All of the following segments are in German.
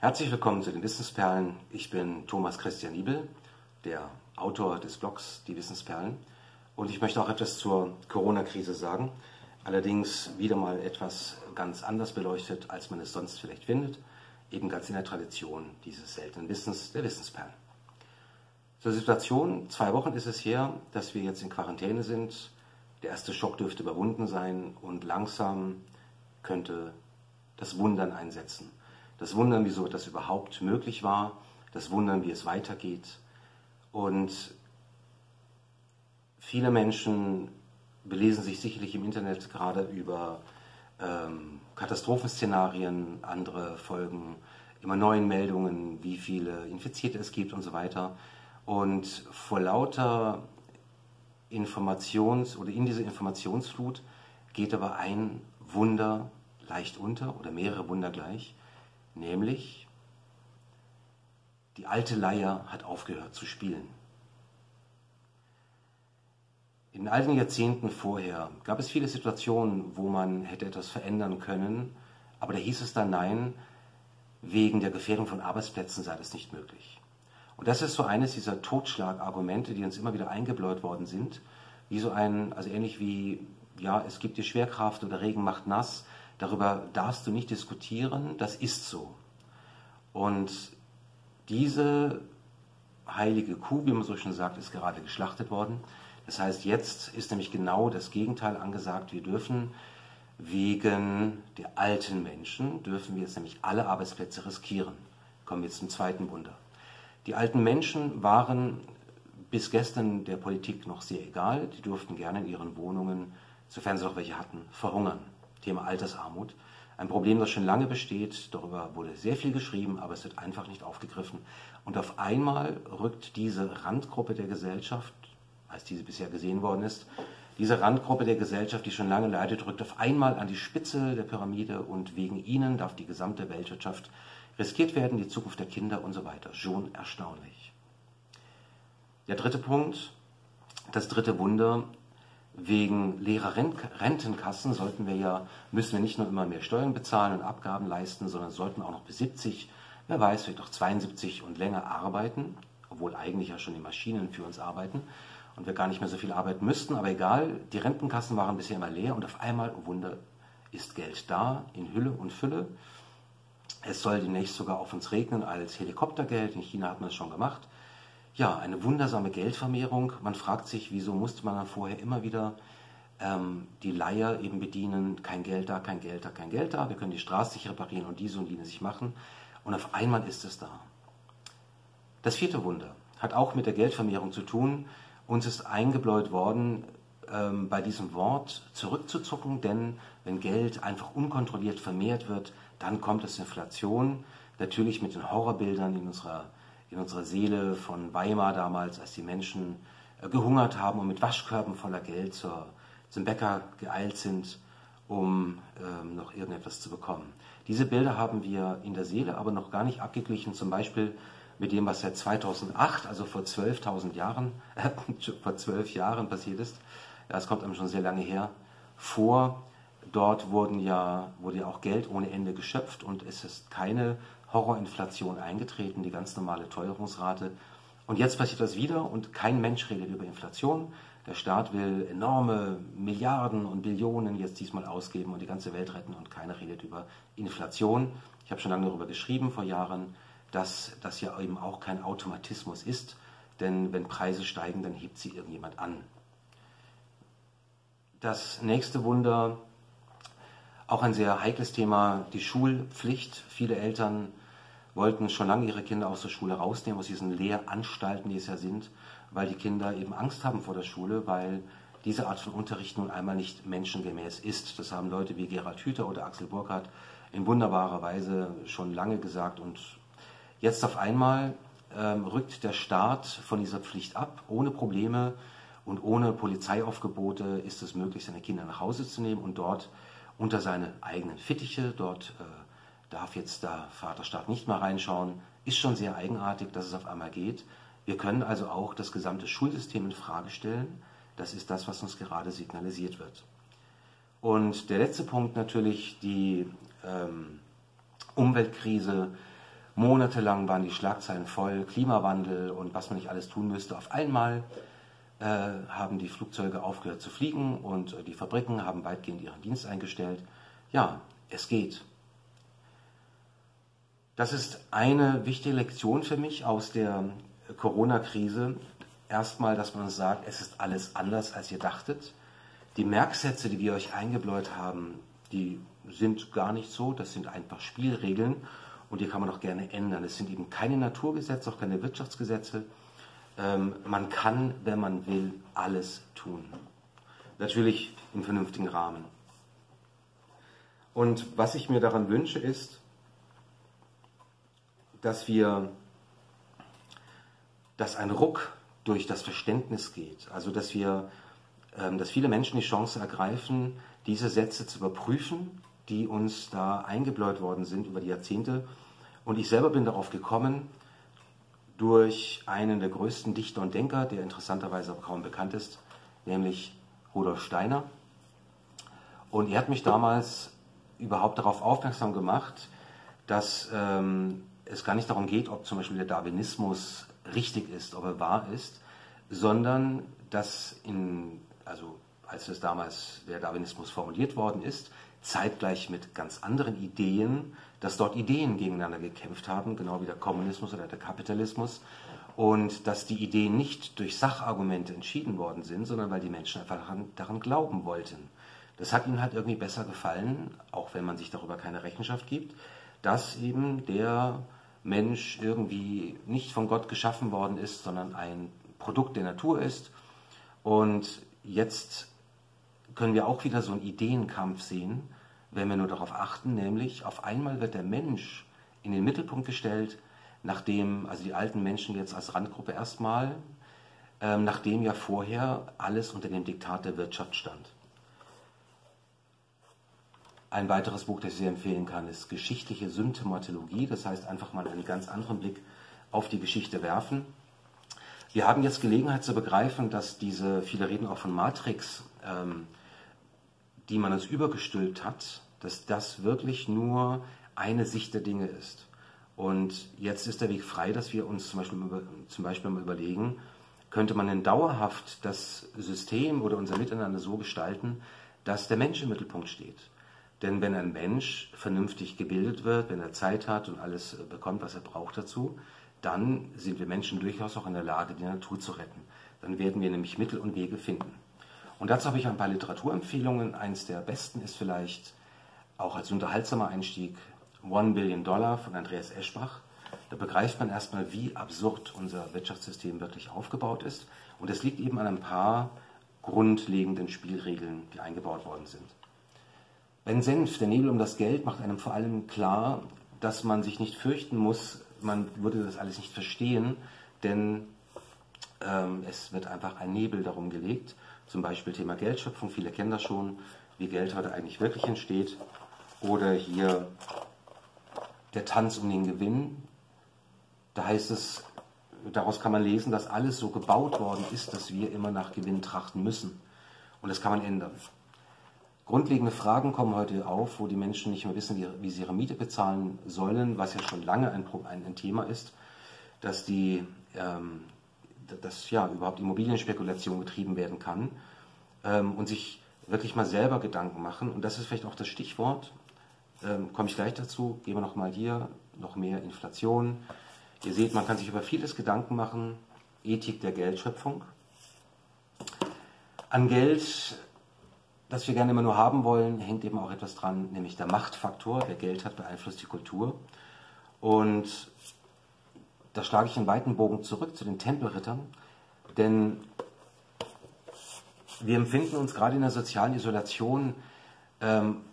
Herzlich willkommen zu den Wissensperlen. Ich bin Thomas Christian Liebl, der Autor des Blogs Die Wissensperlen. Und ich möchte auch etwas zur Corona-Krise sagen. Allerdings wieder mal etwas ganz anders beleuchtet, als man es sonst vielleicht findet. Eben ganz in der Tradition dieses seltenen Wissens, der Wissensperlen. Zur Situation, 2 Wochen ist es her, dass wir jetzt in Quarantäne sind. Der erste Schock dürfte überwunden sein und langsam könnte das Wundern einsetzen. Das Wundern, wieso das überhaupt möglich war, das Wundern, wie es weitergeht. Und viele Menschen belesen sich sicherlich im Internet gerade über Katastrophenszenarien, andere folgen immer neuen Meldungen, wie viele Infizierte es gibt und so weiter. Und vor lauter in dieser Informationsflut geht aber ein Wunder leicht unter oder mehrere Wunder gleich, nämlich die alte Leier hat aufgehört zu spielen. In all den Jahrzehnten vorher gab es viele Situationen, wo man hätte etwas verändern können, aber da hieß es dann nein, wegen der Gefährdung von Arbeitsplätzen sei das nicht möglich. Und das ist so eines dieser Totschlagargumente, die uns immer wieder eingebläut worden sind, wie so ein, also ähnlich wie, ja, es gibt die Schwerkraft oder Regen macht nass, darüber darfst du nicht diskutieren, das ist so. Und diese heilige Kuh, wie man so schön sagt, ist gerade geschlachtet worden. Das heißt, jetzt ist nämlich genau das Gegenteil angesagt. Wir dürfen wegen der alten Menschen, dürfen wir jetzt nämlich alle Arbeitsplätze riskieren. Kommen wir jetzt zum zweiten Wunder. Die alten Menschen waren bis gestern der Politik noch sehr egal. Die durften gerne in ihren Wohnungen, sofern sie noch welche hatten, verhungern. Thema Altersarmut. Ein Problem, das schon lange besteht. Darüber wurde sehr viel geschrieben, aber es wird einfach nicht aufgegriffen. Und auf einmal rückt diese Randgruppe der Gesellschaft, als diese bisher gesehen worden ist. Diese Randgruppe der Gesellschaft, die schon lange leidet, rückt auf einmal an die Spitze der Pyramide und wegen ihnen darf die gesamte Weltwirtschaft riskiert werden, die Zukunft der Kinder und so weiter. Schon erstaunlich. Der dritte Punkt, das dritte Wunder, wegen leerer Rentenkassen müssen wir nicht nur immer mehr Steuern bezahlen und Abgaben leisten, sondern sollten auch noch bis 70, wer weiß, vielleicht noch 72 und länger arbeiten, obwohl eigentlich ja schon die Maschinen für uns arbeiten. Und wir gar nicht mehr so viel arbeiten müssten, aber egal, die Rentenkassen waren bisher immer leer und auf einmal, oh Wunder, ist Geld da, in Hülle und Fülle. Es soll demnächst sogar auf uns regnen als Helikoptergeld, in China hat man es schon gemacht. Ja, eine wundersame Geldvermehrung. Man fragt sich, wieso musste man dann vorher immer wieder die Leier eben bedienen, kein Geld da, kein Geld da, kein Geld da, wir können die Straße nicht reparieren und diese und jene sich machen. Und auf einmal ist es da. Das vierte Wunder hat auch mit der Geldvermehrung zu tun. Uns ist eingebläut worden, bei diesem Wort zurückzuzucken, denn wenn Geld einfach unkontrolliert vermehrt wird, dann kommt es Inflation. Natürlich mit den Horrorbildern in unserer Seele von Weimar damals, als die Menschen gehungert haben und mit Waschkörben voller Geld zum Bäcker geeilt sind, um noch irgendetwas zu bekommen. Diese Bilder haben wir in der Seele aber noch gar nicht abgeglichen, zum Beispiel mit dem, was seit 2008, also vor 12.000 Jahren, vor 12 Jahren passiert ist, ja, es kommt einem schon sehr lange her, vor, dort wurde ja auch Geld ohne Ende geschöpft und es ist keine Horrorinflation eingetreten, die ganz normale Teuerungsrate. Und jetzt passiert das wieder und kein Mensch redet über Inflation. Der Staat will enorme Milliarden und Billionen jetzt diesmal ausgeben und die ganze Welt retten und keiner redet über Inflation. Ich habe schon lange darüber geschrieben, vor Jahren, dass das ja eben auch kein Automatismus ist, denn wenn Preise steigen, dann hebt sie irgendjemand an. Das nächste Wunder, auch ein sehr heikles Thema, die Schulpflicht. Viele Eltern wollten schon lange ihre Kinder aus der Schule rausnehmen, aus diesen Lehranstalten, die es ja sind, weil die Kinder eben Angst haben vor der Schule, weil diese Art von Unterricht nun einmal nicht menschengemäß ist. Das haben Leute wie Gerald Hüther oder Axel Burkhardt in wunderbarer Weise schon lange gesagt und jetzt auf einmal rückt der Staat von dieser Pflicht ab. Ohne Probleme und ohne Polizeiaufgebote ist es möglich, seine Kinder nach Hause zu nehmen und dort unter seine eigenen Fittiche, dort darf jetzt der Vaterstaat nicht mehr reinschauen, ist schon sehr eigenartig, dass es auf einmal geht. Wir können also auch das gesamte Schulsystem in Frage stellen. Das ist das, was uns gerade signalisiert wird. Und der letzte Punkt natürlich, die Umweltkrise, Monatelang waren die Schlagzeilen voll, Klimawandel und was man nicht alles tun müsste. Auf einmal haben die Flugzeuge aufgehört zu fliegen und die Fabriken haben weitgehend ihren Dienst eingestellt. Ja, es geht. Das ist eine wichtige Lektion für mich aus der Corona-Krise. Erstmal, dass man sagt, es ist alles anders, als ihr dachtet. Die Merksätze, die wir euch eingebläut haben, die sind gar nicht so. Das sind einfach Spielregeln und die kann man auch gerne ändern. Es sind eben keine Naturgesetze, auch keine Wirtschaftsgesetze. Man kann, wenn man will, alles tun. Natürlich im vernünftigen Rahmen. Und was ich mir daran wünsche, ist, dass ein Ruck durch das Verständnis geht. Also dass viele Menschen die Chance ergreifen, diese Sätze zu überprüfen, die uns da eingebläut worden sind über die Jahrzehnte. Und ich selber bin darauf gekommen durch einen der größten Dichter und Denker, der interessanterweise aber kaum bekannt ist, nämlich Rudolf Steiner. Und er hat mich damals überhaupt darauf aufmerksam gemacht, dass es gar nicht darum geht, ob zum Beispiel der Darwinismus richtig ist, ob er wahr ist, sondern dass als es damals der Darwinismus formuliert worden ist, zeitgleich mit ganz anderen Ideen, dass dort Ideen gegeneinander gekämpft haben, genau wie der Kommunismus oder der Kapitalismus, und dass die Ideen nicht durch Sachargumente entschieden worden sind, sondern weil die Menschen einfach daran glauben wollten. Das hat ihnen halt irgendwie besser gefallen, auch wenn man sich darüber keine Rechenschaft gibt, dass eben der Mensch irgendwie nicht von Gott geschaffen worden ist, sondern ein Produkt der Natur ist. Und jetzt können wir auch wieder so einen Ideenkampf sehen, wenn wir nur darauf achten, nämlich auf einmal wird der Mensch in den Mittelpunkt gestellt, nachdem, also die alten Menschen jetzt als Randgruppe erstmal, nachdem ja vorher alles unter dem Diktat der Wirtschaft stand. Ein weiteres Buch, das ich sehr empfehlen kann, ist Geschichtliche Symptomatologie. Das heißt, einfach mal einen ganz anderen Blick auf die Geschichte werfen. Wir haben jetzt Gelegenheit zu begreifen, dass viele reden auch von Matrix, die man uns übergestülpt hat, dass das wirklich nur eine Sicht der Dinge ist. Und jetzt ist der Weg frei, dass wir uns zum Beispiel mal überlegen, könnte man denn dauerhaft das System oder unser Miteinander so gestalten, dass der Mensch im Mittelpunkt steht? Denn wenn ein Mensch vernünftig gebildet wird, wenn er Zeit hat und alles bekommt, was er braucht dazu, dann sind wir Menschen durchaus auch in der Lage, die Natur zu retten. Dann werden wir nämlich Mittel und Wege finden. Und dazu habe ich ein paar Literaturempfehlungen. Eins der besten ist vielleicht auch als unterhaltsamer Einstieg $1 Billion von Andreas Eschbach. Da begreift man erstmal, wie absurd unser Wirtschaftssystem wirklich aufgebaut ist. Und es liegt eben an ein paar grundlegenden Spielregeln, die eingebaut worden sind. Wenn Senf, der Nebel um das Geld, macht einem vor allem klar, dass man sich nicht fürchten muss, man würde das alles nicht verstehen, denn es wird einfach ein Nebel darum gelegt. Zum Beispiel Thema Geldschöpfung, viele kennen das schon, wie Geld heute eigentlich wirklich entsteht. Oder hier der Tanz um den Gewinn. Da heißt es, daraus kann man lesen, dass alles so gebaut worden ist, dass wir immer nach Gewinn trachten müssen. Und das kann man ändern. Grundlegende Fragen kommen heute auf, wo die Menschen nicht mehr wissen, wie sie ihre Miete bezahlen sollen, was ja schon lange ein Thema ist, dass überhaupt Immobilienspekulation getrieben werden kann, und sich wirklich mal selber Gedanken machen. Und das ist vielleicht auch das Stichwort, komme ich gleich dazu, gehen wir nochmal hier, noch mehr Inflation. Ihr seht, man kann sich über vieles Gedanken machen, Ethik der Geldschöpfung. An Geld, das wir gerne immer nur haben wollen, hängt eben auch etwas dran, nämlich der Machtfaktor. Wer Geld hat, beeinflusst die Kultur. Und da schlage ich einen weiten Bogen zurück zu den Tempelrittern, denn wir empfinden uns gerade in der sozialen Isolation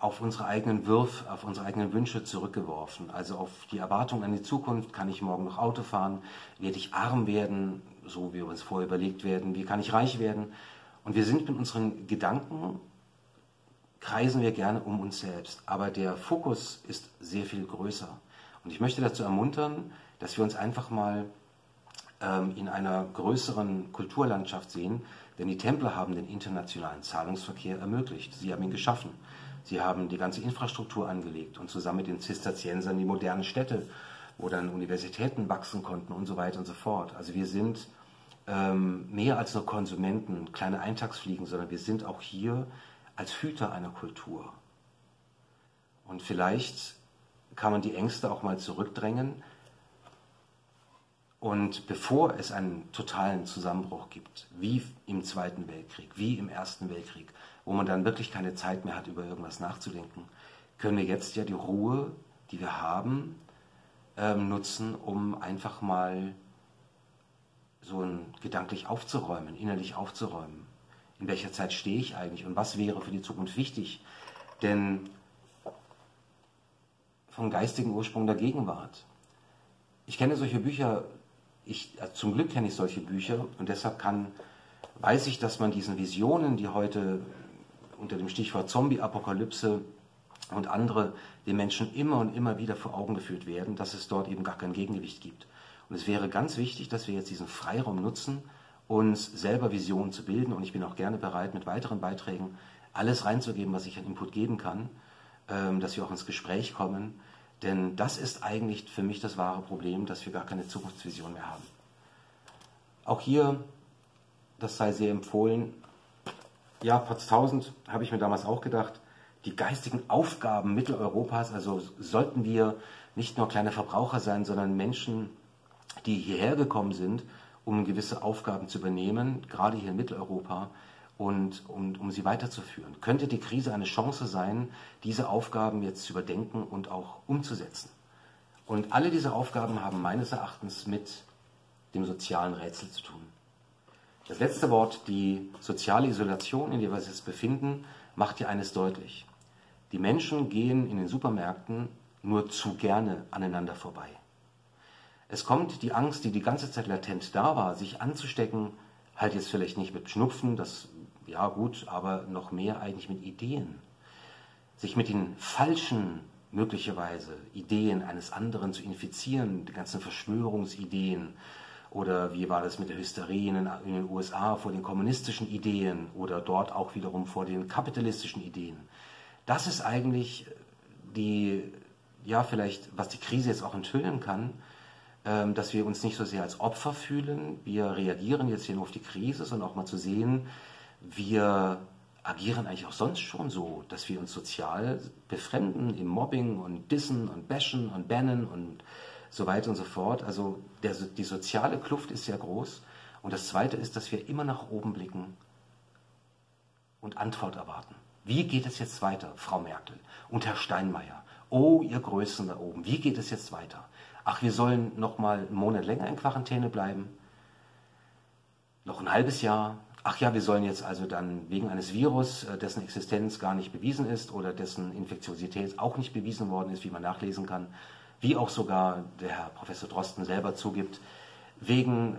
auf unsere eigenen auf unsere eigenen Wünsche zurückgeworfen. Also auf die Erwartung an die Zukunft, kann ich morgen noch Auto fahren, werde ich arm werden, so wie uns vorher überlegt werden, wie kann ich reich werden? Und wir sind mit unseren Gedanken, kreisen wir gerne um uns selbst. Aber der Fokus ist sehr viel größer. Und ich möchte dazu ermuntern, dass wir uns einfach mal in einer größeren Kulturlandschaft sehen. Denn die Templer haben den internationalen Zahlungsverkehr ermöglicht. Sie haben ihn geschaffen. Sie haben die ganze Infrastruktur angelegt und zusammen mit den Zisterziensern die modernen Städte oder an Universitäten wachsen konnten und so weiter und so fort. Also wir sind mehr als nur Konsumenten, kleine Eintagsfliegen, sondern wir sind auch hier als Hüter einer Kultur. Und vielleicht kann man die Ängste auch mal zurückdrängen und bevor es einen totalen Zusammenbruch gibt, wie im Zweiten Weltkrieg, wie im Ersten Weltkrieg, wo man dann wirklich keine Zeit mehr hat, über irgendwas nachzudenken, können wir jetzt ja die Ruhe, die wir haben, nutzen, um einfach mal so gedanklich aufzuräumen, innerlich aufzuräumen. In welcher Zeit stehe ich eigentlich und was wäre für die Zukunft wichtig? Denn vom geistigen Ursprung der Gegenwart. Ich kenne solche Bücher, zum Glück kenne ich solche Bücher und deshalb weiß ich, dass man diesen Visionen, die heute unter dem Stichwort Zombie-Apokalypse und andere den Menschen immer und immer wieder vor Augen geführt werden, dass es dort eben gar kein Gegengewicht gibt. Und es wäre ganz wichtig, dass wir jetzt diesen Freiraum nutzen, uns selber Visionen zu bilden. Und ich bin auch gerne bereit, mit weiteren Beiträgen alles reinzugeben, was ich an Input geben kann, dass wir auch ins Gespräch kommen. Denn das ist eigentlich für mich das wahre Problem, dass wir gar keine Zukunftsvision mehr haben. Auch hier, das sei sehr empfohlen, ja, Potz 1000 habe ich mir damals auch gedacht, die geistigen Aufgaben Mitteleuropas, also sollten wir nicht nur kleine Verbraucher sein, sondern Menschen, die hierher gekommen sind, um gewisse Aufgaben zu übernehmen, gerade hier in Mitteleuropa, und um sie weiterzuführen. Könnte die Krise eine Chance sein, diese Aufgaben jetzt zu überdenken und auch umzusetzen? Und alle diese Aufgaben haben meines Erachtens mit dem sozialen Rätsel zu tun. Das letzte Wort, die soziale Isolation, in der wir uns jetzt befinden, macht ja eines deutlich. Die Menschen gehen in den Supermärkten nur zu gerne aneinander vorbei. Es kommt die Angst, die die ganze Zeit latent da war, sich anzustecken, halt jetzt vielleicht nicht mit Schnupfen, das ja gut, aber noch mehr eigentlich mit Ideen. Sich mit den falschen, möglicherweise, Ideen eines anderen zu infizieren, die ganzen Verschwörungsideen, oder wie war das mit der Hysterie in den USA vor den kommunistischen Ideen oder dort auch wiederum vor den kapitalistischen Ideen. Das ist eigentlich die, ja vielleicht, was die Krise jetzt auch enthüllen kann, dass wir uns nicht so sehr als Opfer fühlen. Wir reagieren jetzt hier nur auf die Krise, sondern auch mal zu sehen, wir agieren eigentlich auch sonst schon so, dass wir uns sozial befremden im Mobbing und Dissen und Bashen und Bannen und so weiter und so fort. Also die soziale Kluft ist sehr groß. Und das Zweite ist, dass wir immer nach oben blicken und Antwort erwarten. Wie geht es jetzt weiter, Frau Merkel und Herr Steinmeier? Oh, ihr Größen da oben, wie geht es jetzt weiter? Ach, wir sollen noch mal einen Monat länger in Quarantäne bleiben? Noch ein halbes Jahr? Ach ja, wir sollen jetzt also dann wegen eines Virus, dessen Existenz gar nicht bewiesen ist oder dessen Infektiosität auch nicht bewiesen worden ist, wie man nachlesen kann, wie auch sogar der Herr Professor Drosten selber zugibt, wegen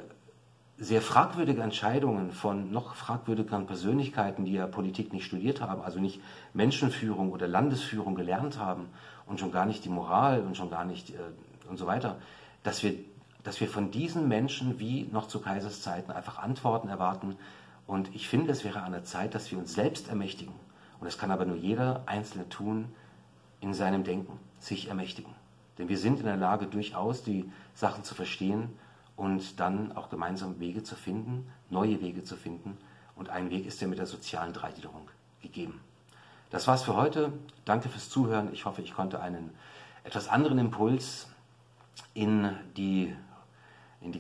sehr fragwürdiger Entscheidungen von noch fragwürdigeren Persönlichkeiten, die ja Politik nicht studiert haben, also nicht Menschenführung oder Landesführung gelernt haben und schon gar nicht die Moral und schon gar nicht und so weiter, dass wir von diesen Menschen wie noch zu Kaisers Zeiten einfach Antworten erwarten. Und ich finde, es wäre an der Zeit, dass wir uns selbst ermächtigen. Und das kann aber nur jeder Einzelne tun in seinem Denken, sich ermächtigen. Denn wir sind in der Lage, durchaus die Sachen zu verstehen und dann auch gemeinsam Wege zu finden, neue Wege zu finden. Und ein Weg ist ja mit der sozialen Dreigliederung gegeben. Das war's für heute. Danke fürs Zuhören. Ich hoffe, ich konnte einen etwas anderen Impuls in die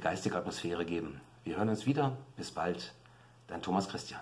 geistige Atmosphäre geben. Wir hören uns wieder. Bis bald. Dein Thomas Christian.